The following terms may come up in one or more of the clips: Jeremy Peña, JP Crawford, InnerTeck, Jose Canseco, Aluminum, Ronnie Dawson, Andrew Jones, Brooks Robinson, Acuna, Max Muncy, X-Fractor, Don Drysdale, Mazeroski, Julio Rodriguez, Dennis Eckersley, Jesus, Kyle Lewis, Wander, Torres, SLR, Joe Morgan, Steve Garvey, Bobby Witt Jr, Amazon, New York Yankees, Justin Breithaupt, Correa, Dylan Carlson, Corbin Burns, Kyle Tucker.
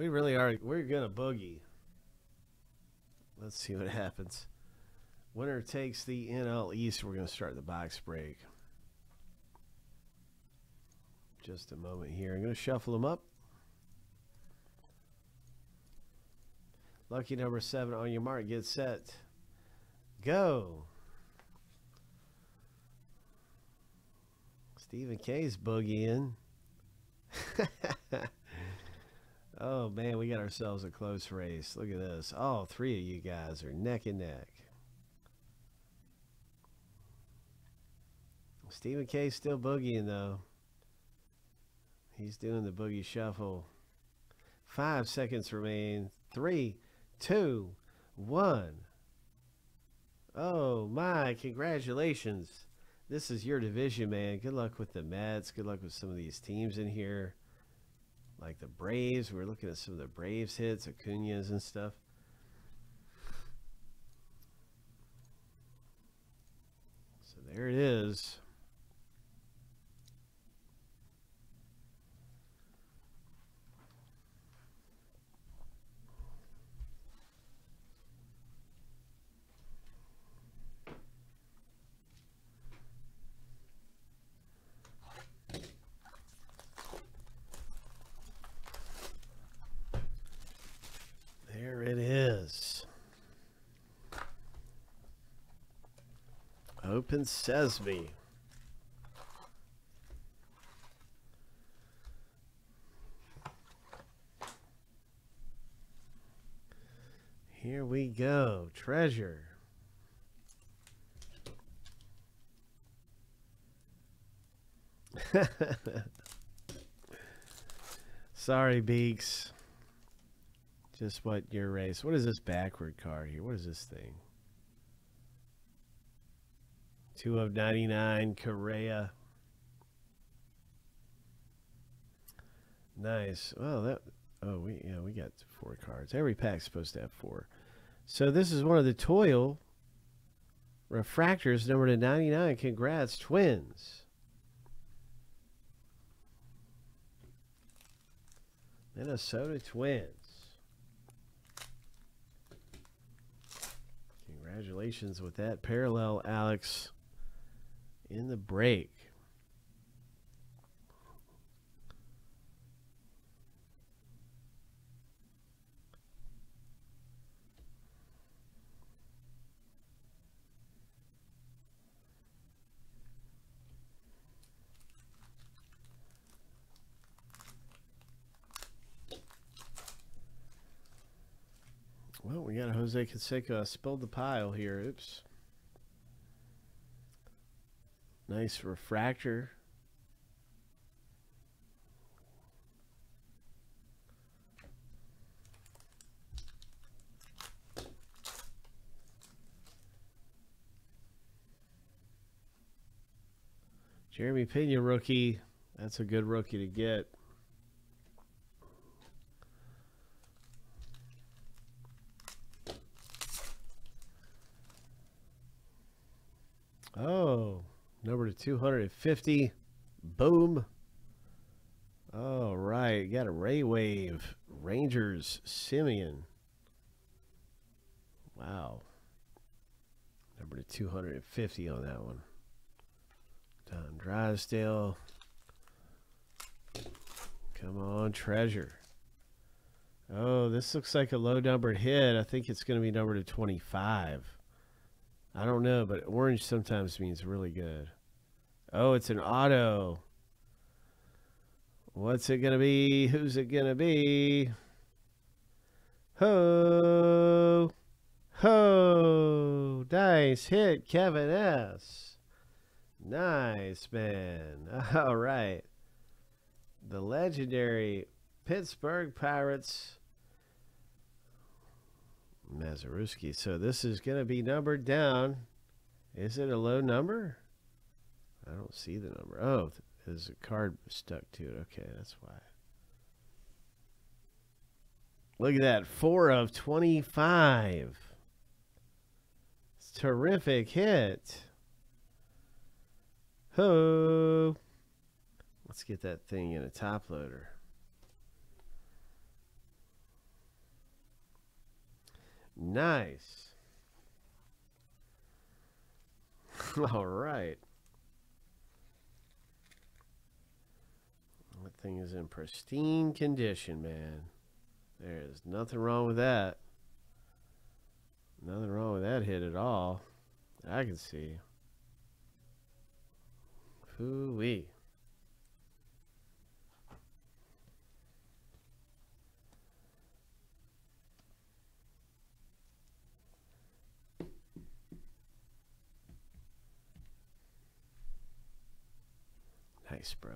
We really are. We're going to boogie. Let's see what happens. Winner takes the NL East. We're going to start the box break. Just a moment here. I'm going to shuffle them up. Lucky number 7 on your mark. Get set. Go. Stephen K's boogieing. Oh, man. We got ourselves a close race. Look at this. All three of you guys are neck and neck. Stephen K's still boogieing, though. He's doing the boogie shuffle. 5 seconds remain. 3, 2, 1. Oh, my. Congratulations. This is your division, man. Good luck with the Mets. Good luck with some of these teams in here. Like the Braves. We're looking at some of the Braves hits, Acuna's and stuff. So there it is. Open sesame. Here we go. Treasure. Sorry, Beaks. Just what your race. What is this backward card here? What is this thing? 2/99, Correa. Nice. Well, that. Oh, we got 4 cards. Every pack's supposed to have 4. So this is one of the Toil refractors, numbered to 99. Congrats, Twins. Minnesota Twins. Congratulations with that parallel, Alex. In the break. Well, we got a Jose Canseco. I spilled the pile here. Oops. Nice refractor. Jeremy Peña rookie. That's a good rookie to get. Oh. Number to 250. Boom. All right. Got a Ray Wave. Rangers, Simeon. Wow. Number to 250 on that one. Don Drysdale. Come on, Treasure. Oh, this looks like a low-numbered hit. I think it's going to be number to 25. I don't know, but orange sometimes means really good. Oh, it's an auto. What's it going to be? Who's it going to be? Ho! Ho! Nice hit, Kevin S. Nice, man. All right. The legendary Pittsburgh Pirates. Mazeroski. So this is going to be numbered down. Is it a low number? I don't see the number. Oh, there's a card stuck to it. Okay, that's why. Look at that. 4/25. It's a terrific hit. Ho! Let's get that thing in a top loader. Nice. All right. That thing is in pristine condition, man. There's nothing wrong with that. Nothing wrong with that hit at all. I can see. Hoo-wee. Nice, bro.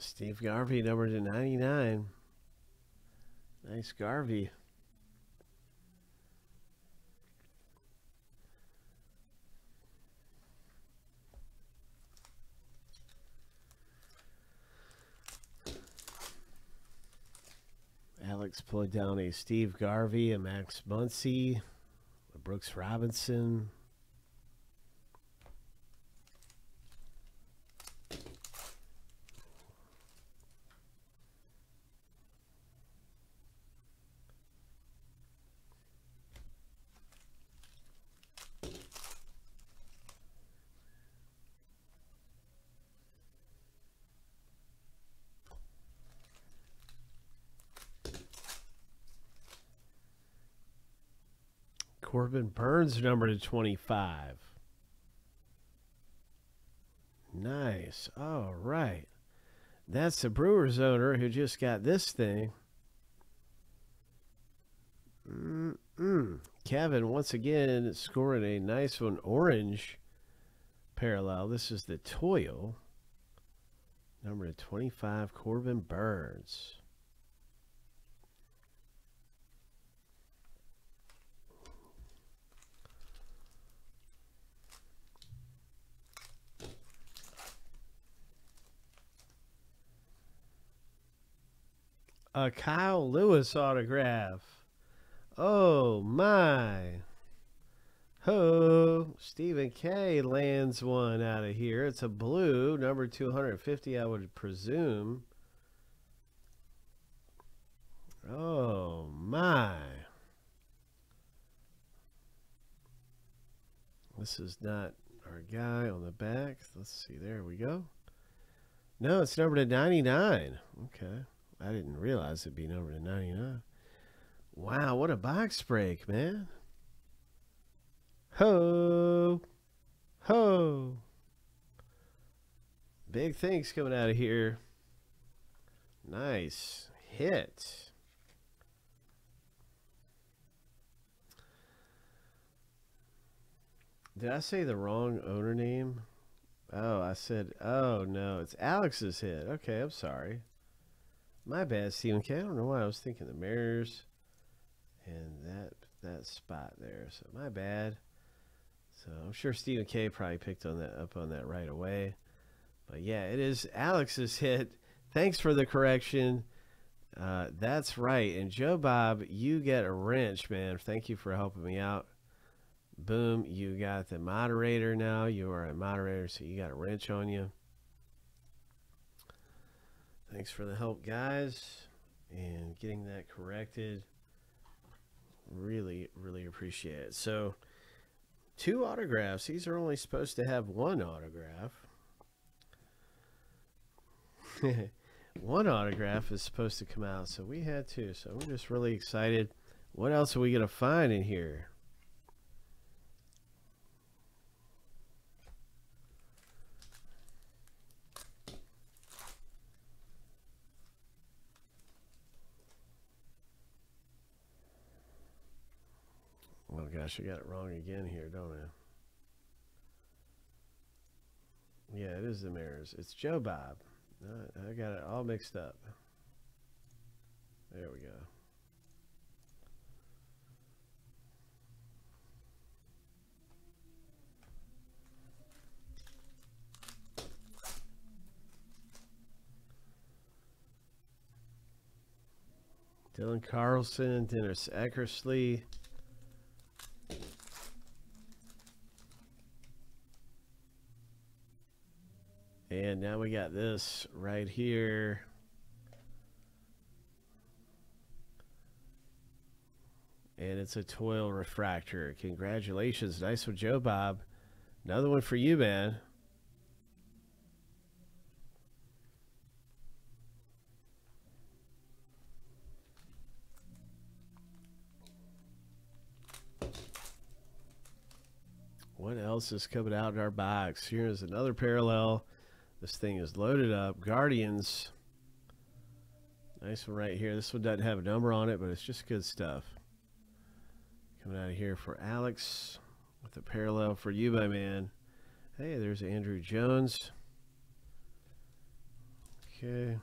Steve Garvey, number to 99. Nice Garvey. Alex pulled down a Steve Garvey, a Max Muncy, a Brooks Robinson. Corbin Burns, number to 25. Nice. All right. That's the Brewers owner who just got this thing. Kevin, once again, scoring a nice one. Orange parallel. This is the Toyo. Number to 25, Corbin Burns. A Kyle Lewis autograph. Oh my. Ho. Stephen K lands one out of here. It's a blue, number 250, I would presume. Oh my. This is not our guy on the back. Let's see. There we go. No, it's number to 99. Okay. I didn't realize it'd be number to 99. Wow, what a box break, man. Ho! Ho! Big things coming out of here. Nice hit. Did I say the wrong owner name? Oh, I said, oh no, it's Alex's hit. Okay, I'm sorry. My bad, Stephen K. I don't know why I was thinking the Mariners and that spot there. So my bad. So I'm sure Stephen K. probably picked on that up on that right away. But yeah, it is Alex's hit. Thanks for the correction. That's right. And Joe Bob, you get a wrench, man. Thank you for helping me out. Boom. You got the moderator now. You are a moderator, so you got a wrench on you. Thanks for the help, guys, and getting that corrected. Really, really appreciate it. So, two autographs. These are only supposed to have one autograph. One autograph is supposed to come out, so we had two. So, I'm just really excited. What else are we going to find in here? Oh gosh, I got it wrong again here, don't I? Yeah, it is the Mariners. It's Joe Bob. I got it all mixed up. There we go. Dylan Carlson, Dennis Eckersley. And now we got this right here. And it's a Toil refractor. Congratulations. Nice one, Joe Bob. Another one for you, man. What else is coming out in our box? Here's another parallel. This thing is loaded up. Guardians. Nice one right here. This one doesn't have a number on it, but it's just good stuff. Coming out of here for Alex with a parallel for you, my man. Hey, there's Andrew Jones. Okay.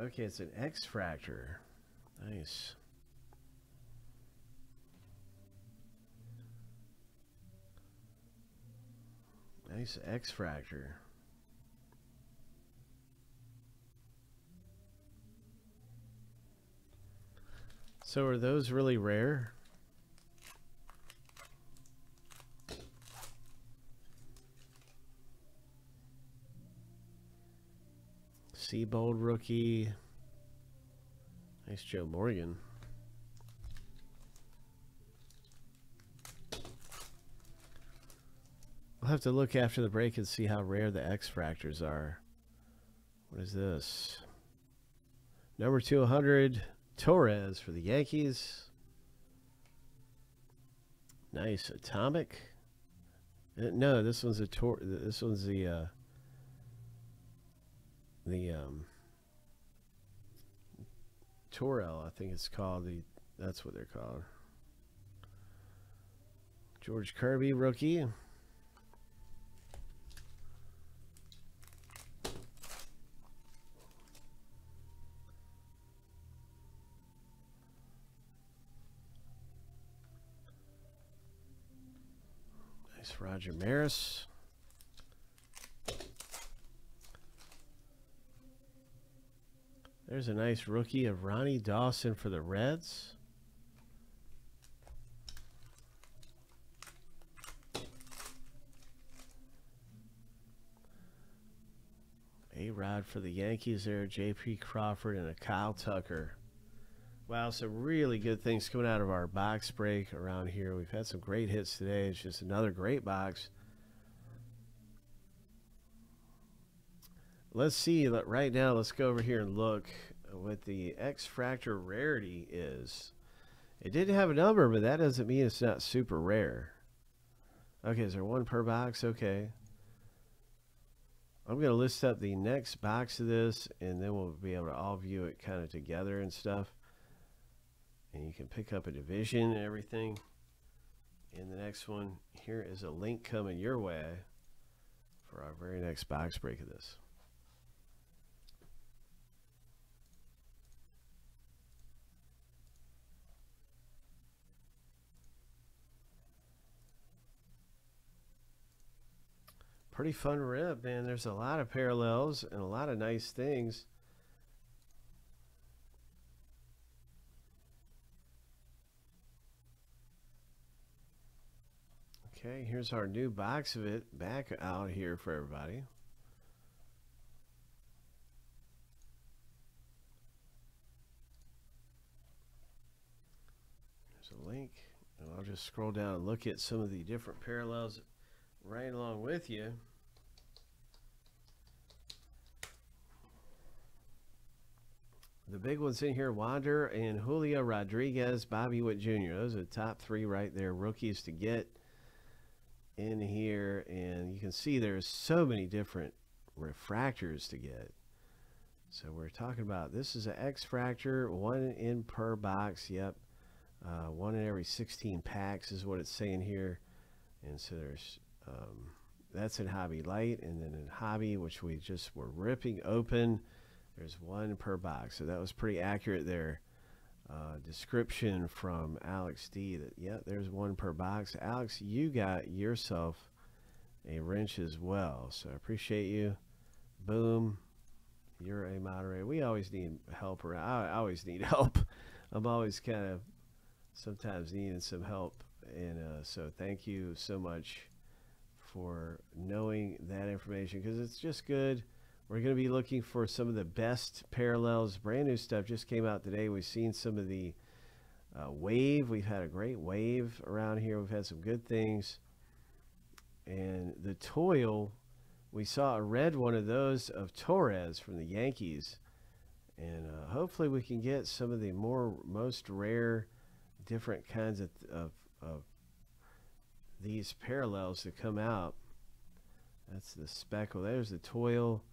Okay, it's an X-Fractor. Nice. Nice X-Fractor. So are those really rare? Seabold rookie. Nice Joe Morgan. I'll have to look after the break and see how rare the X-Fractors are. What is this? Number 200, Torres for the Yankees. Nice Atomic. No, this one's a Torel, I think it's called. That's what they're called. George Kirby, rookie. Nice Roger Maris. There's a nice rookie of Ronnie Dawson for the Reds. A-Rod for the Yankees there. JP Crawford and a Kyle Tucker. Wow, some really good things coming out of our box break around here. We've had some great hits today. It's just another great box. Let's see, right now, let's go over here and look what the X-Fractor rarity is. It didn't have a number, but that doesn't mean it's not super rare. Okay, is there one per box? Okay. I'm going to list up the next box of this, and then we'll be able to all view it kind of together and stuff. And you can pick up a division and everything. And the next one, here is a link coming your way for our very next box break of this. Pretty fun rip, man. There's a lot of parallels and a lot of nice things. Okay, here's our new box of it back out here for everybody. There's a link, and I'll just scroll down and look at some of the different parallels right along with you. The big ones in here, Wander and Julio Rodriguez, Bobby Witt Jr. Those are the top three right there, rookies to get in here. And you can see there's so many different refractors to get. So we're talking about, this is an X fracture, one in per box. Yep. One in every 16 packs is what it's saying here. And so there's, that's in Hobby Light, and then in Hobby, which we just were ripping open, there's one per box. So that was pretty accurate there. Description from Alex D that, yeah, there's one per box. Alex, you got yourself a wrench as well. So I appreciate you. Boom. You're a moderator. We always need help around. I always need help. I'm always kind of sometimes needing some help. And so thank you so much for knowing that information, because it's just good. We're going to be looking for some of the best parallels. Brand new stuff just came out today. We've seen some of the wave. We've had a great wave around here. We've had some good things. And the toil, we saw a red one of those of Torres from the Yankees. And hopefully we can get some of the most rare different kinds of these parallels to come out. That's the speckle. There's the toil.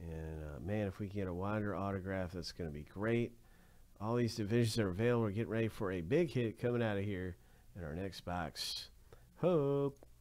And man, if we can get a Wander autograph, that's going to be great. All these divisions are available. We're getting ready for a big hit coming out of here in our next box. Hope.